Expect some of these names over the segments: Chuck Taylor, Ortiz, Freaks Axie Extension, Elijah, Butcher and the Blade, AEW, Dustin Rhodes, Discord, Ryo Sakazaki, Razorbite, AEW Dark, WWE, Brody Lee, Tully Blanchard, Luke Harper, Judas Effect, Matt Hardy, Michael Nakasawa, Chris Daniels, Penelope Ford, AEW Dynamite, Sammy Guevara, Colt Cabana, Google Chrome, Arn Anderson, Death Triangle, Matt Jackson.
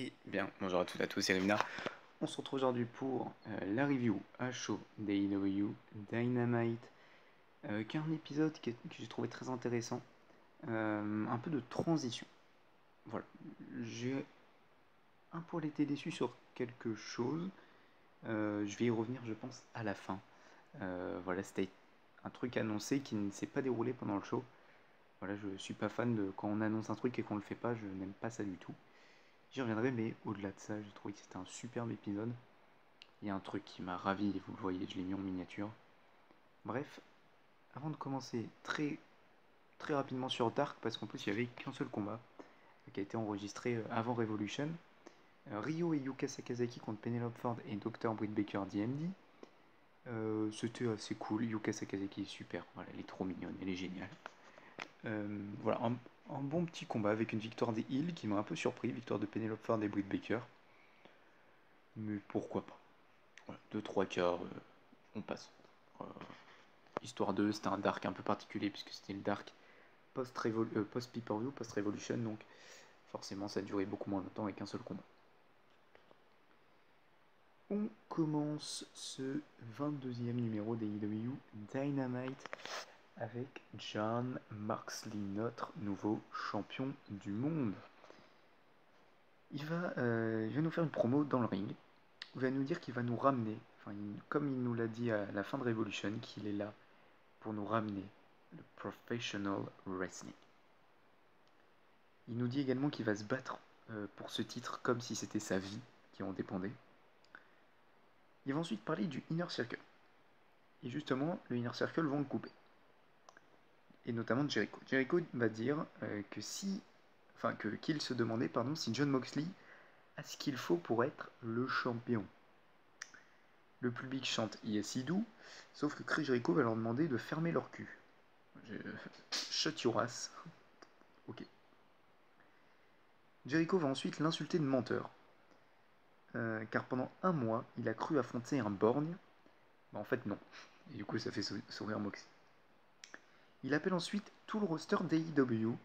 Et bien, bonjour à toutes et à tous, c'est Rimna. On se retrouve aujourd'hui pour la review à chaud d'AEW Dynamite. Qu'un épisode que j'ai trouvé très intéressant. Un peu de transition. Voilà. J'ai un peu été déçu sur quelque chose. Je vais y revenir, je pense, à la fin. Voilà, c'était un truc annoncé qui ne s'est pas déroulé pendant le show. Voilà, je suis pas fan de quand on annonce un truc et qu'on le fait pas, je n'aime pas ça du tout. J'y reviendrai, mais au-delà de ça, j'ai trouvé que c'était un superbe épisode. Il y a un truc qui m'a ravi, vous le voyez, je l'ai mis en miniature. Bref, avant de commencer très rapidement sur Dark, parce qu'en plus il n'y avait qu'un seul combat qui a été enregistré avant Revolution. Ryo et Yuka Sakazaki contre Penelope Ford et Dr. Britt Baker DMD. C'était assez cool, Yuka Sakazaki est super, voilà, elle est trop mignonne, elle est géniale. Voilà, un bon petit combat avec une victoire des Heels qui m'a un peu surpris, victoire de Penelope Ford et Britt Baker. Mais pourquoi pas. Voilà, 2-3 quarts, on passe. Histoire 2, c'était un Dark un peu particulier puisque c'était le Dark post-pay-per-view, post-Revolution, donc forcément ça a duré beaucoup moins longtemps avec un seul combat. On commence ce 22e numéro d'AEW Dynamite avec Jon Moxley, notre nouveau champion du monde. Il va nous faire une promo dans le ring. Il va nous dire qu'il va nous ramener, enfin, comme il nous l'a dit à la fin de Revolution, qu'il est là pour nous ramener le Professional Wrestling. Il nous dit également qu'il va se battre pour ce titre comme si c'était sa vie qui en dépendait. Il va ensuite parler du Inner Circle. Et justement, le Inner Circle vont le couper. Et notamment de Jericho. Jericho va dire qu'il se demandait si Jon Moxley a ce qu'il faut pour être le champion. Le public chante Yes I do, sauf que Chris Jericho va leur demander de fermer leur cul. Shut your ass. Ok. Jericho va ensuite l'insulter de menteur. Car pendant un mois, il a cru affronter un borgne. Bah, en fait, non. Et du coup, ça fait sourire Moxley. Il appelle ensuite tout le roster d'AEW.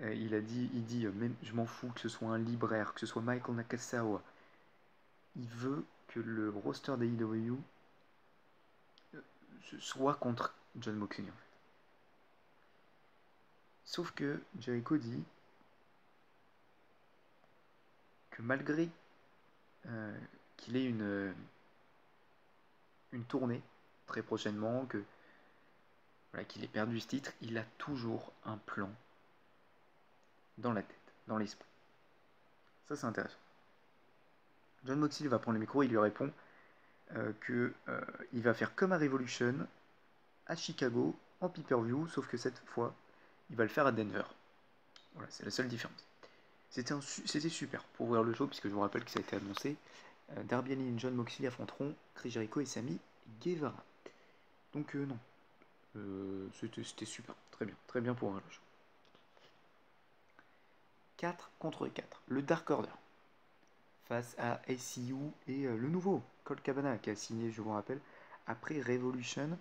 Il dit, même je m'en fous que ce soit un libraire, que ce soit Michael Nakasawa. Il veut que le roster d'AEW soit contre Jon Moxley. En fait. Sauf que Jericho dit que malgré qu'il ait une tournée très prochainement, que voilà, qu'il ait perdu ce titre, il a toujours un plan dans la tête, dans l'esprit. Ça, c'est intéressant. Jon Moxley va prendre le micro et il lui répond qu'il va faire comme à Revolution, à Chicago, en pay-per-view, sauf que cette fois, il va le faire à Denver. Voilà, c'est la seule différence. C'était super pour ouvrir le show, puisque je vous rappelle que ça a été annoncé. Darby Allin et Jon Moxley affronteront Chris Jericho et Sami Guevara. Donc, non. C'était super, très bien pour un jeu. 4 contre 4, le Dark Order face à SCU et le nouveau Colt Cabana qui a signé, je vous rappelle, après Revolution.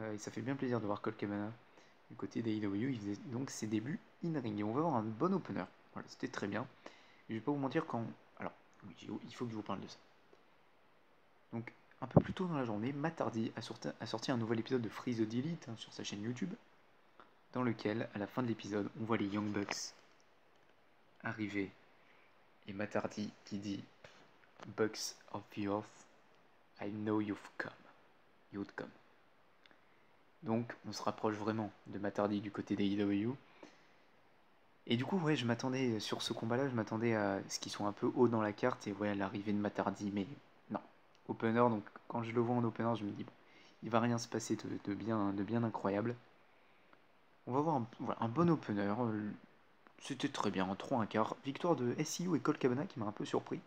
Et ça fait bien plaisir de voir Colt Cabana du côté d'AEW. Il faisait donc ses débuts in-ring et on va avoir un bon opener. Voilà, c'était très bien. Et je vais pas vous mentir quand. Alors, il faut que je vous parle de ça. Donc, un peu plus tôt dans la journée, Matt Hardy a sorti un nouvel épisode de Free the Delete sur sa chaîne YouTube, dans lequel, à la fin de l'épisode, on voit les Young Bucks arriver, et Matt Hardy qui dit « Bucks of the Earth, I know you've come. You'd come. » Donc, on se rapproche vraiment de Matt Hardy du côté des AEW. Et du coup, ouais, je m'attendais, sur ce combat-là, je m'attendais à ce qu'ils soient un peu haut dans la carte, et ouais, à l'arrivée de Matt Hardy, mais... opener, donc quand je le vois en opener, je me dis bon, il va rien se passer de bien incroyable. On va voir un bon opener, c'était très bien, en 3-1/4, victoire de SCU et Colt Cabana qui m'a un peu surpris.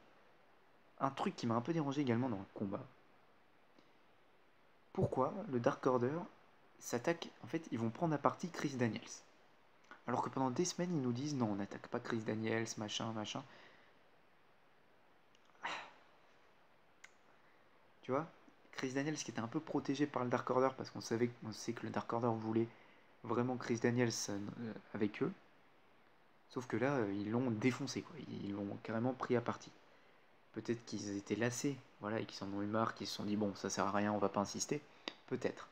Un truc qui m'a un peu dérangé également dans le combat. Pourquoi le Dark Order s'attaque, en fait, ils vont prendre à partie Chris Daniels. Alors que pendant des semaines, ils nous disent non, on n'attaque pas Chris Daniels, machin. Tu vois, Chris Daniels qui était un peu protégé par le Dark Order parce qu'on sait que le Dark Order voulait vraiment Chris Daniels avec eux. Sauf que là, ils l'ont défoncé, quoi. Ils l'ont carrément pris à partie. Peut-être qu'ils étaient lassés, voilà, et qu'ils en ont eu marre, qu'ils se sont dit, bon, ça sert à rien, on va pas insister. Peut-être.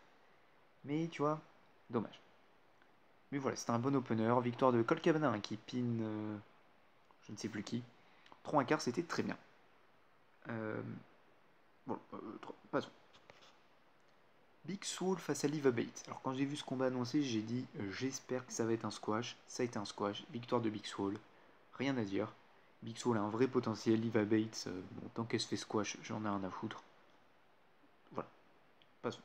Mais tu vois, dommage. Mais voilà, c'était un bon opener. Victoire de Colt Cabana, hein, qui pine je ne sais plus qui. 3 quarts, c'était très bien. Bon, passons. Big Swole face à Liva Bates. Alors quand j'ai vu ce combat annoncé, j'ai dit j'espère que ça va être un squash. Ça a été un squash. Victoire de Big Swole. Rien à dire. Big Swole a un vrai potentiel. Liva Bates, bon, tant qu'elle se fait squash, j'en ai rien à foutre. Voilà. Passons.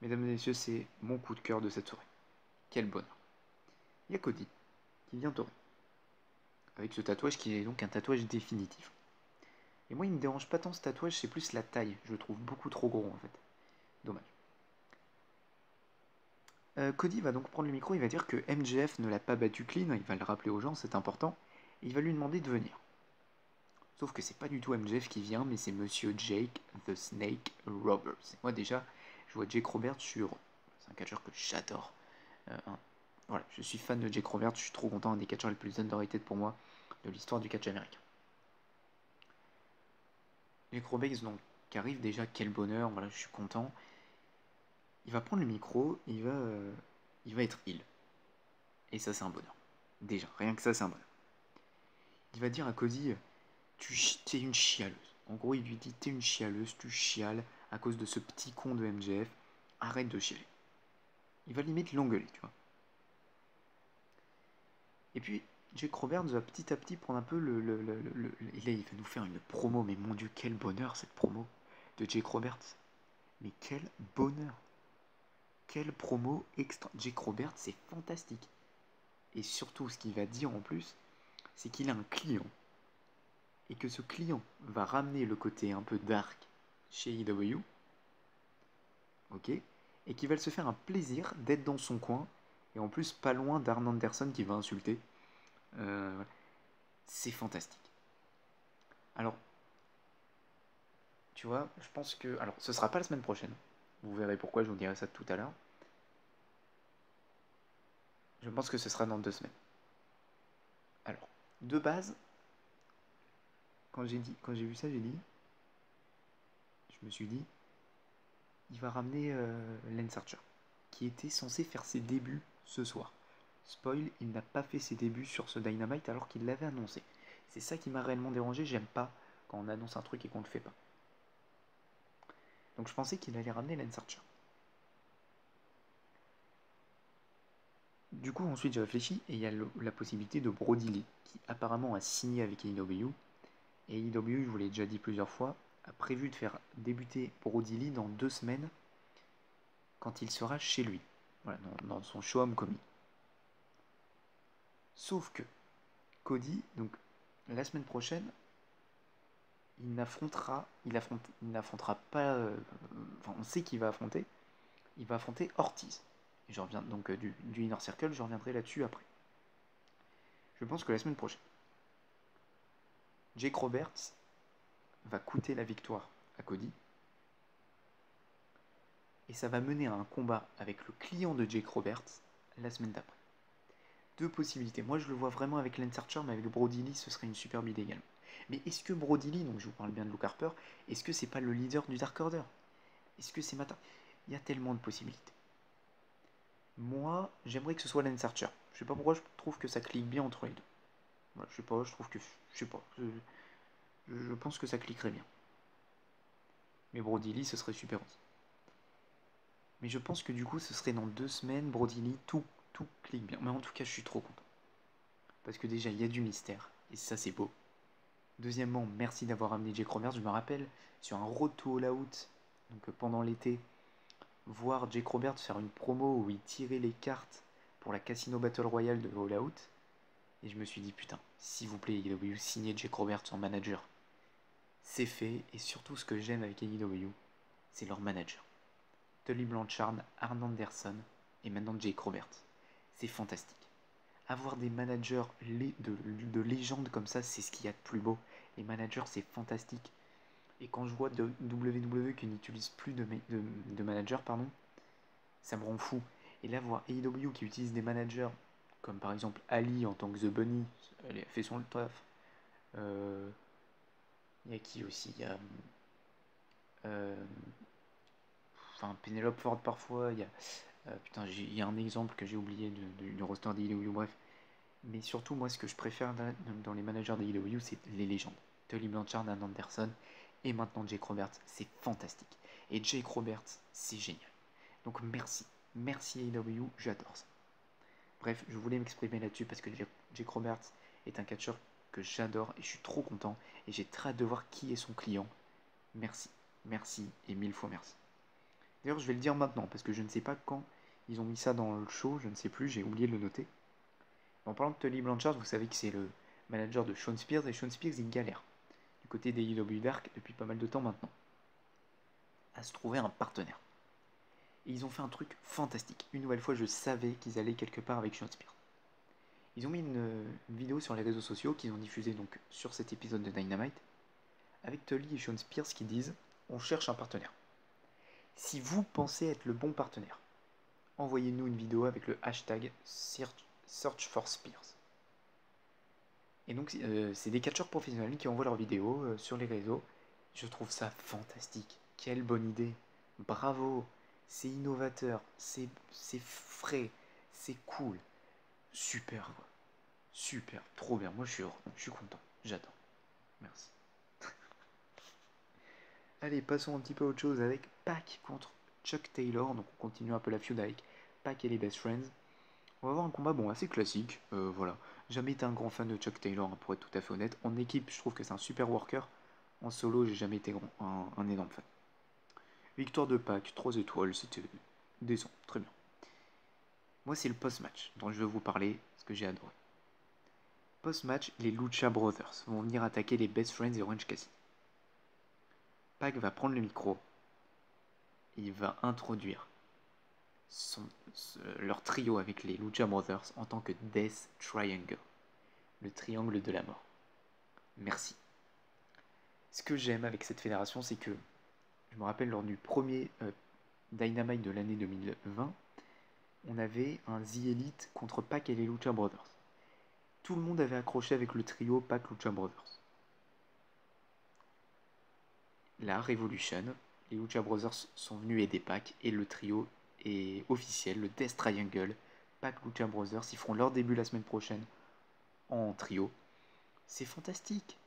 Mesdames et messieurs, c'est mon coup de cœur de cette soirée. Quel bonheur. Il y a Cody qui vient tourner. Avec ce tatouage qui est donc un tatouage définitif. Et moi, il ne me dérange pas tant ce tatouage, c'est plus la taille. Je le trouve beaucoup trop gros, en fait. Dommage. Cody va donc prendre le micro, il va dire que MJF ne l'a pas battu clean, il va le rappeler aux gens, c'est important, et il va lui demander de venir. Sauf que c'est pas du tout MJF qui vient, mais c'est monsieur Jake the Snake Roberts. Et moi, déjà, je vois Jake Roberts sur... C'est un catcheur que j'adore. Voilà, je suis fan de Jake Roberts, je suis trop content, un des catcheurs les plus underrated pour moi de l'histoire du catch américain. Jake Roberts donc qui arrive déjà, quel bonheur, voilà, je suis content. Il va prendre le micro, il va être heel. Et ça c'est un bonheur. Déjà, rien que ça c'est un bonheur. Il va dire à Cody, t'es une chialeuse. En gros il lui dit, t'es une chialeuse, tu chiales à cause de ce petit con de MJF, arrête de chialer. Il va limite l'engueuler, tu vois. Et puis, Jake Roberts va petit à petit prendre un peu Et là, il va nous faire une promo. Mais mon Dieu, quel bonheur cette promo de Jake Roberts. Mais quel bonheur. Quelle promo extra. Jake Roberts, c'est fantastique. Et surtout, ce qu'il va dire en plus, c'est qu'il a un client. Et que ce client va ramener le côté un peu dark chez AEW. Ok. Et qu'il va se faire un plaisir d'être dans son coin. Et en plus, pas loin d'Arn Anderson qui va insulter. C'est fantastique. Alors, tu vois, je pense que... Alors, ce sera pas la semaine prochaine. Vous verrez pourquoi, je vous dirai ça tout à l'heure. Je pense que ce sera dans 2 semaines. Alors, de base, quand j'ai vu ça, je me suis dit, il va ramener Lance Archer, qui était censé faire ses débuts ce soir. Spoil, il n'a pas fait ses débuts sur ce Dynamite alors qu'il l'avait annoncé. C'est ça qui m'a réellement dérangé, j'aime pas quand on annonce un truc et qu'on ne le fait pas. Donc je pensais qu'il allait ramener Lance Archer. Du coup ensuite j'ai réfléchi et il y a la possibilité de Brody Lee, qui apparemment a signé avec AEW. Et AEW, je vous l'ai déjà dit plusieurs fois, a prévu de faire débuter Brody Lee dans 2 semaines quand il sera chez lui, voilà, dans son show Homecoming. Sauf que Cody, donc la semaine prochaine, il n'affrontera pas. Enfin, on sait qu'il va affronter. Il va affronter Ortiz. Et je reviens donc du Inner Circle. Je reviendrai là-dessus après. Je pense que la semaine prochaine, Jake Roberts va coûter la victoire à Cody. Et ça va mener à un combat avec le client de Jake Roberts la semaine d'après. 2 possibilités. Moi, je le vois vraiment avec Lance Archer, mais avec Brody Lee, ce serait une superbe idée également. Mais est-ce que Brody Lee, donc je vous parle bien de Luke Harper, est-ce que c'est pas le leader du Dark Order? Est-ce que c'est matin? Il y a tellement de possibilités. Moi, j'aimerais que ce soit Lance Archer. Je sais pas pourquoi, je trouve que ça clique bien entre les deux. Voilà, je sais pas, je trouve que... Je sais pas. Je pense que ça cliquerait bien. Mais Brody Lee, ce serait super aussi. Mais je pense que du coup, ce serait dans 2 semaines, Brody Lee, tout clique bien. Mais en tout cas, je suis trop content. Parce que déjà, il y a du mystère. Et ça, c'est beau. Deuxièmement, merci d'avoir amené Jake Roberts. Je me rappelle, sur un Road to All Out, donc pendant l'été, voir Jake Roberts faire une promo où il tirait les cartes pour la Casino Battle Royale de All Out. Et je me suis dit, putain, s'il vous plaît, AEW, signez Jake Roberts en manager. C'est fait. Et surtout, ce que j'aime avec AEW, c'est leur manager. Tully Blanchard, Arn Anderson et maintenant Jake Roberts. C'est fantastique. Avoir des managers de légende comme ça, c'est ce qu'il y a de plus beau. Les managers, c'est fantastique. Et quand je vois de WWE qui n'utilise plus de managers, ça me rend fou. Et là, voir AEW qui utilise des managers comme par exemple Ali en tant que The Bunny, elle a fait son le taf. Il y a qui aussi, il y a Penelope Ford parfois, il y a putain, il y a un exemple que j'ai oublié du roster d'AEW, bref. Mais surtout, moi, ce que je préfère dans les managers d'AEW, c'est les légendes. Tully Blanchard, Dan Anderson, et maintenant Jake Roberts, c'est fantastique. Et Jake Roberts, c'est génial. Donc merci, merci AEW, j'adore ça. Bref, je voulais m'exprimer là-dessus parce que Jake Roberts est un catcheur que j'adore et je suis trop content. Et j'ai très hâte de voir qui est son client. Merci, merci et mille fois merci. D'ailleurs, je vais le dire maintenant parce que je ne sais pas quand ils ont mis ça dans le show, je ne sais plus, j'ai oublié de le noter. En parlant de Tully Blanchard, vous savez que c'est le manager de Shawn Spears, et Shawn Spears, il galère du côté des AEW Dark depuis pas mal de temps maintenant à se trouver un partenaire. Et ils ont fait un truc fantastique. Une nouvelle fois, je savais qu'ils allaient quelque part avec Shawn Spears. Ils ont mis une vidéo sur les réseaux sociaux qu'ils ont diffusée donc sur cet épisode de Dynamite avec Tully et Shawn Spears qui disent « On cherche un partenaire. Si vous pensez être le bon partenaire, envoyez-nous une vidéo avec le hashtag #SearchForSpears. » Et donc, c'est des catcheurs professionnels qui envoient leurs vidéos sur les réseaux. Je trouve ça fantastique. Quelle bonne idée. Bravo. C'est innovateur. C'est frais. C'est cool. Super. Super. Trop bien. Moi, je suis content. J'attends. Merci. Allez, passons un petit peu à autre chose avec Pac contre Chuck Taylor. Donc, on continue un peu la feud avec Pac et les Best Friends. On va avoir un combat bon assez classique, voilà. Jamais été un grand fan de Chuck Taylor, hein, pour être tout à fait honnête. En équipe, je trouve que c'est un super worker. En solo, j'ai jamais été un énorme fan. Victoire de Pac, 3 étoiles, c'était décent, très bien. Moi, c'est le post-match dont je veux vous parler, ce que j'ai adoré. Post-match, les Lucha Brothers vont venir attaquer les Best Friends et Orange Cassidy. Pac va prendre le micro. Et il va introduire leur trio avec les Lucha Brothers en tant que Death Triangle, le triangle de la mort. Merci. Ce que j'aime avec cette fédération, c'est que je me rappelle lors du premier Dynamite de l'année 2020, on avait un The Elite contre Pac et les Lucha Brothers. Tout le monde avait accroché avec le trio Pac Lucha Brothers. La Revolution, les Lucha Brothers sont venus aider Pac et le trio et officiel, le Death Triangle, Pac, Lucha Brothers, ils feront leur début la semaine prochaine en trio. C'est fantastique.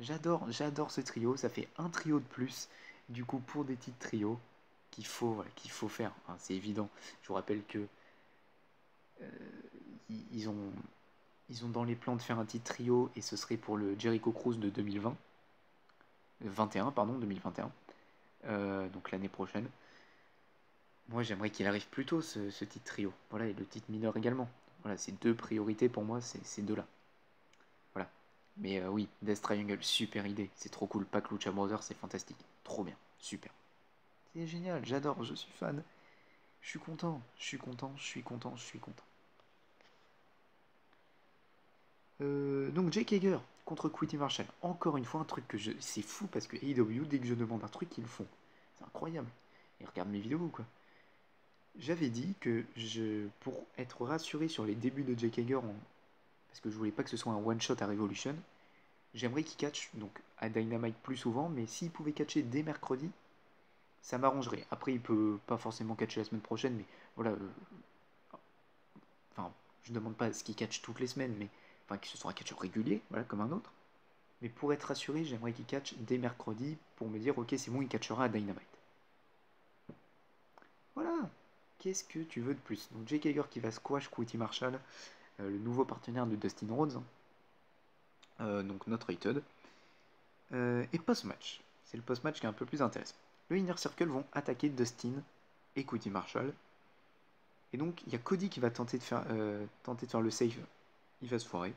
J'adore ce trio, ça fait un trio de plus. Du coup, pour des titres trio qu'il faut faire, hein, c'est évident. Je vous rappelle que ils ont dans les plans de faire un titre trio et ce serait pour le Jericho Cruise de 2021. Donc l'année prochaine. Moi, j'aimerais qu'il arrive plus tôt, ce titre trio. Voilà, et le titre mineur également. Voilà, c'est deux priorités pour moi, ces deux-là. Voilà. Mais oui, Death Triangle, super idée. C'est trop cool. Pac Lucha Brothers, c'est fantastique. Trop bien. Super. C'est génial. J'adore. Je suis fan. Je suis content. Je suis content. Donc, Jake Hager contre Cody Marshall. Encore une fois, un truc que je... C'est fou parce que AEW, dès que je demande un truc, ils le font. C'est incroyable. Ils regardent mes vidéos, quoi. J'avais dit que pour être rassuré sur les débuts de Jake Hager, parce que je voulais pas que ce soit un one-shot à Revolution, j'aimerais qu'il catch donc à Dynamite plus souvent, mais s'il pouvait catcher dès mercredi, ça m'arrangerait. Après, il peut pas forcément catcher la semaine prochaine, mais voilà. Enfin, je demande pas ce qu'il catch toutes les semaines, mais enfin, que ce soit un catcheur régulier, voilà, comme un autre. Mais pour être rassuré, j'aimerais qu'il catch dès mercredi pour me dire, ok, c'est bon, il catchera à Dynamite. Voilà! Qu'est-ce que tu veux de plus? Donc Jake Hager qui va squash Cody Marshall, le nouveau partenaire de Dustin Rhodes, donc not rated. Et post-match, c'est le post-match qui est un peu plus intéressant. Le Inner Circle vont attaquer Dustin et Cody Marshall. Et donc il y a Cody qui va tenter de faire le save, il va se foirer.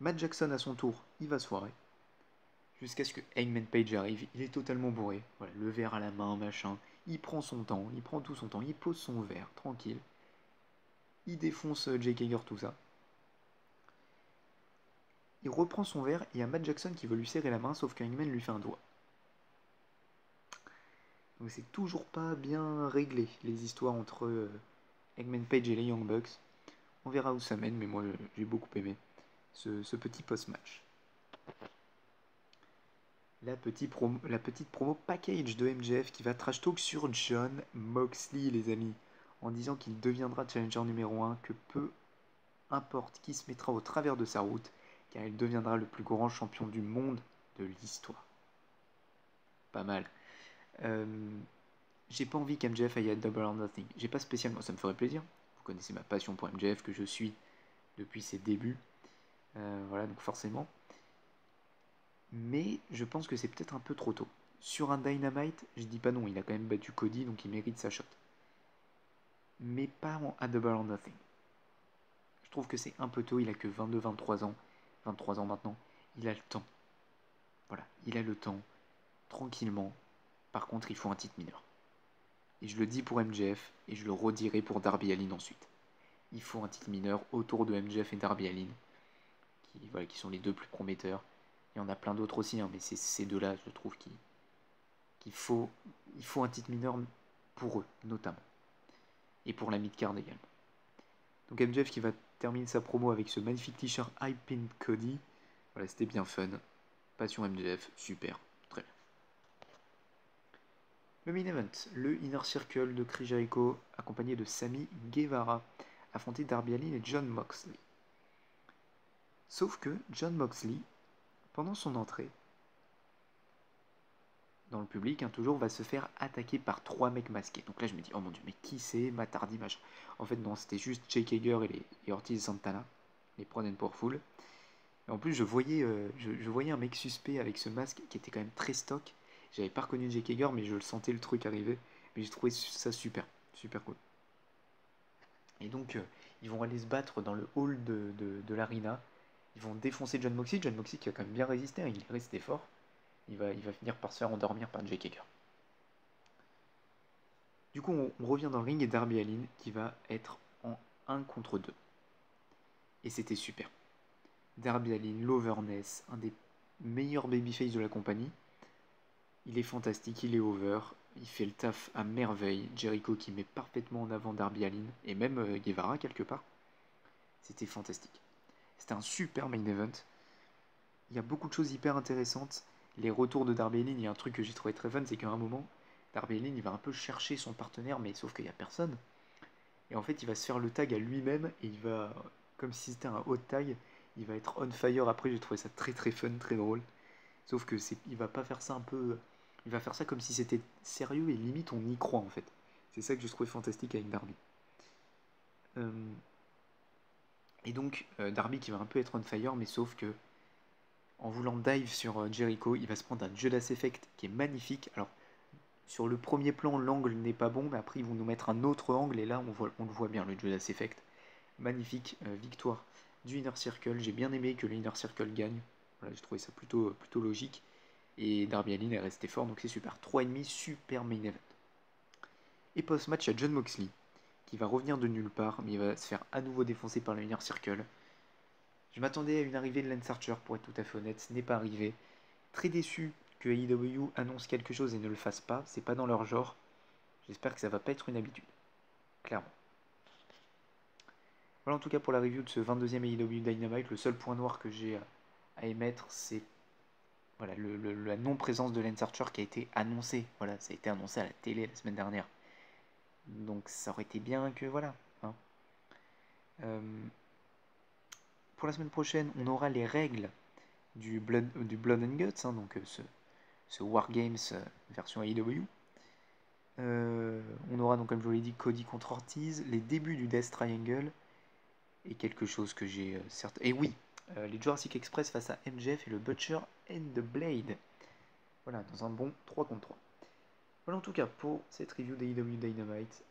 Matt Jackson à son tour, il va se foirer. Jusqu'à ce que Hangman Page arrive, il est totalement bourré, voilà, le verre à la main, machin, il prend son temps, il prend tout son temps, il pose son verre, tranquille, il défonce Jake Hager, tout ça. Il reprend son verre, et il y a Matt Jackson qui veut lui serrer la main, sauf que Hangman lui fait un doigt. Donc c'est toujours pas bien réglé, les histoires entre Hangman Page et les Young Bucks. On verra où ça mène, mais moi j'ai beaucoup aimé ce petit post-match. La petite promo package de MJF qui va trash talk sur Jon Moxley, les amis, en disant qu'il deviendra challenger numéro 1, que peu importe qui se mettra au travers de sa route, car il deviendra le plus grand champion du monde de l'histoire. Pas mal. J'ai pas envie qu'MJF aille à Double or Nothing. J'ai pas spécialement, ça me ferait plaisir. Vous connaissez ma passion pour MJF que je suis depuis ses débuts. Voilà, donc forcément. Mais je pense que c'est peut-être un peu trop tôt. Sur un Dynamite, je dis pas non, il a quand même battu Cody, donc il mérite sa shot. Mais pas à Double or Nothing. Je trouve que c'est un peu tôt, il a que 22-23 ans. 23 ans maintenant, il a le temps. Voilà, il a le temps, tranquillement. Par contre, il faut un titre mineur. Et je le dis pour MJF, et je le redirai pour Darby Allin ensuite. Il faut un titre mineur autour de MJF et Darby Allin, qui sont les deux plus prometteurs. Il y en a plein d'autres aussi, hein, mais c'est ces deux-là, je trouve, qu'il faut un titre mineur pour eux, notamment. Et pour la mid-card également. Donc MJF qui va terminer sa promo avec ce magnifique t-shirt I Pin Cody. Voilà, c'était bien fun. Passion MJF, super. Le main event, le Inner Circle de Chris Jericho, accompagné de Sammy Guevara, affrontait Darby Allin et Jon Moxley. Sauf que Jon Moxley, pendant son entrée, dans le public, hein, toujours, va se faire attaquer par trois mecs masqués. Donc là, je me dis, oh mon dieu, mais qui c'est, Matt Hardy, machin. En fait, non, c'était juste Jake Hager et Ortiz Santana, les Proud and Powerful. Et en plus, je voyais un mec suspect avec ce masque qui était quand même très stock. J'avais pas reconnu Jake Hager, mais je le sentais le truc arriver. Mais j'ai trouvé ça super, super cool. Et donc, ils vont aller se battre dans le hall de l'arena. Ils vont défoncer Jon Moxley. Jon Moxley qui a quand même bien résisté, hein, il est resté fort. Il va finir par se faire endormir par Jake Hager. Du coup, on revient dans le ring et Darby Allin qui va être en 1 contre 2. Et c'était super. Darby Allin, l'overness, un des meilleurs babyface de la compagnie. Il est fantastique, il est over, il fait le taf à merveille. Jericho qui met parfaitement en avant Darby Allin, et même Guevara quelque part. C'était fantastique. C'était un super main event. Il y a beaucoup de choses hyper intéressantes. Les retours de Darby Allin, il y a un truc que j'ai trouvé très fun, c'est qu'à un moment, Darby Allin il va un peu chercher son partenaire, mais sauf qu'il n'y a personne. Et en fait, il va se faire le tag à lui-même, et il va, comme si c'était un hot tag, il va être on fire après. J'ai trouvé ça très très fun, très drôle. Sauf que il va pas faire ça un peu... Il va faire ça comme si c'était sérieux et limite on y croit en fait. C'est ça que je trouvais fantastique avec Darby. Et donc Darby qui va un peu être on fire, mais sauf que en voulant dive sur Jericho, il va se prendre un Judas Effect qui est magnifique. Alors sur le premier plan l'angle n'est pas bon, mais après ils vont nous mettre un autre angle et là on le voit bien le Judas Effect. Magnifique victoire du Inner Circle. J'ai bien aimé que le Inner Circle gagne. Voilà, j'ai trouvé ça plutôt logique. Et Darby Allin est resté fort, donc c'est super. 3,5, super main event. Et post-match, il y a Jon Moxley, qui va revenir de nulle part, mais il va se faire à nouveau défoncer par le Inner Circle. Je m'attendais à une arrivée de Lance Archer, pour être tout à fait honnête, ce n'est pas arrivé. Très déçu que AEW annonce quelque chose et ne le fasse pas, c'est pas dans leur genre. J'espère que ça va pas être une habitude, clairement. Voilà en tout cas pour la review de ce 22e AEW Dynamite. Le seul point noir que j'ai à émettre, c'est... Voilà, la non-présence de Lance Archer qui a été annoncée. Voilà, ça a été annoncé à la télé la semaine dernière. Donc ça aurait été bien que... Voilà. Hein. Pour la semaine prochaine, on aura les règles du Blood and Guts. Hein, donc ce Wargames version AEW. On aura donc, comme je vous l'ai dit, Cody contre Ortiz. Les débuts du Death Triangle. Et quelque chose que j'ai... Et oui, les Jurassic Express face à MJF et le Butcher and the Blade. Voilà, dans un bon 3 contre 3. Voilà en tout cas pour cette review d'AEW Dynamite.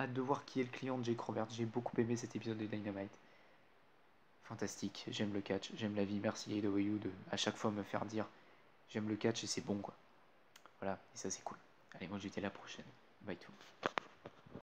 Hâte de voir qui est le client de Jake Roberts. J'ai beaucoup aimé cet épisode de Dynamite. Fantastique, j'aime le catch, j'aime la vie. Merci AEW de à chaque fois me faire dire j'aime le catch et c'est bon quoi. Voilà, et ça c'est cool. Allez, moi j'étais la prochaine. Bye tout.